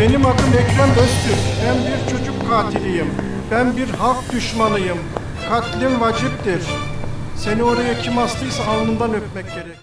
Benim adım Ekrem Öztürk. Ben bir çocuk katiliyim. Ben bir halk düşmanıyım. Katlim vaciptir. Seni oraya kim astıysa alnından öpmek gerek.